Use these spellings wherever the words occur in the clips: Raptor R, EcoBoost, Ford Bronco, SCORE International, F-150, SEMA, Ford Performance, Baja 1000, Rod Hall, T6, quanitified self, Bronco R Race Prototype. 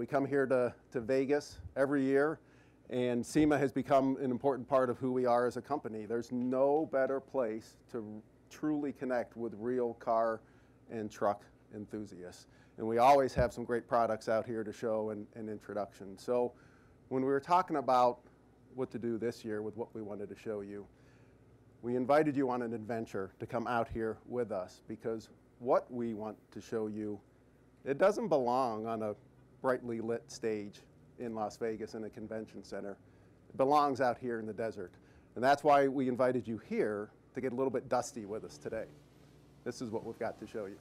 We come here to Vegas every year, and SEMA has become an important part of who we are as a company. There's no better place to truly connect with real car and truck enthusiasts. And we always have some great products out here to show and introduction. So when we were talking about what to do this year with what we wanted to show you, we invited you on an adventure to come out here with us, because what we want to show you, it doesn't belong on a brightly lit stage in Las Vegas in a convention center. It belongs out here in the desert. And that's why we invited you here, to get a little bit dusty with us today. This is what we've got to show you.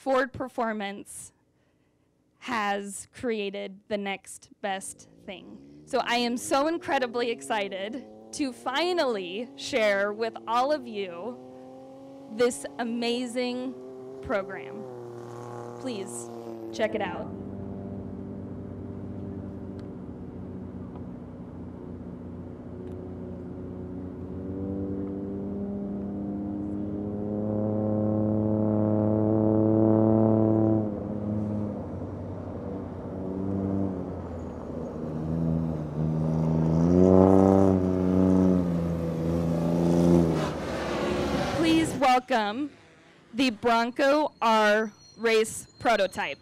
Ford Performance has created the next best thing. So I am so incredibly excited to finally share with all of you this amazing program. Please check it out. Welcome the Bronco R Race Prototype.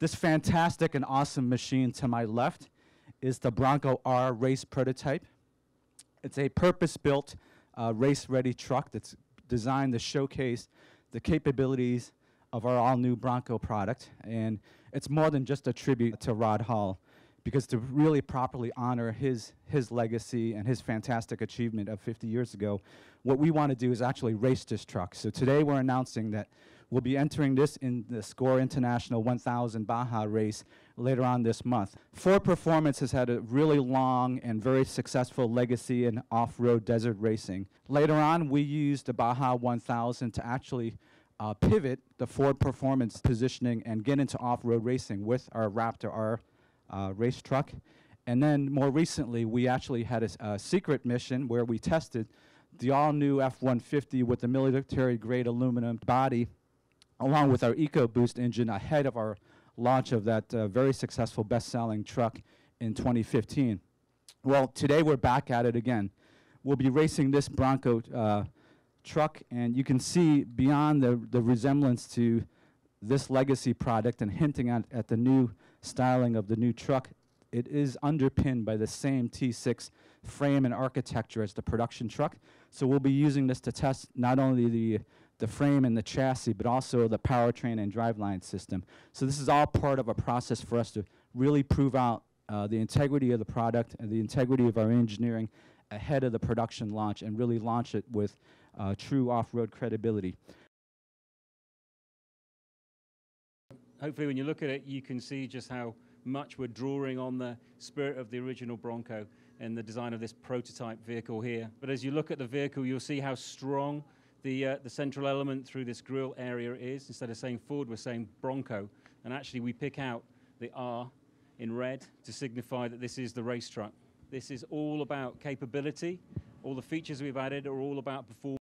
This fantastic and awesome machine to my left is the Bronco R Race Prototype. It's a purpose-built, race-ready truck that's designed to showcase the capabilities of our all-new Bronco product. And it's more than just a tribute to Rod Hall, because to really properly honor his legacy and his fantastic achievement of 50 years ago, what we want to do is actually race this truck. So today we're announcing that we'll be entering this in the SCORE International 1000 Baja race later on this month. Ford Performance has had a really long and very successful legacy in off-road desert racing. Later on, we used the Baja 1000 to actually pivot the Ford Performance positioning and get into off-road racing with our Raptor R race truck. And then more recently, we actually had a secret mission where we tested the all-new F-150 with the military-grade aluminum body, along with our EcoBoost engine, ahead of our launch of that very successful best-selling truck in 2015. Well, today we're back at it again. We'll be racing this Bronco truck, and you can see beyond the resemblance to this legacy product and hinting at the new styling of the new truck, it is underpinned by the same T6 frame and architecture as the production truck. So we'll be using this to test not only the frame and the chassis, but also the powertrain and driveline system. So this is all part of a process for us to really prove out the integrity of the product and the integrity of our engineering ahead of the production launch, and really launch it with true off-road credibility. Hopefully when you look at it, you can see just how much we're drawing on the spirit of the original Bronco in the design of this prototype vehicle here. But as you look at the vehicle, you'll see how strong the central element through this grille area is. Instead of saying Ford, we're saying Bronco. And actually, we pick out the R in red to signify that this is the race truck. This is all about capability. All the features we've added are all about performance.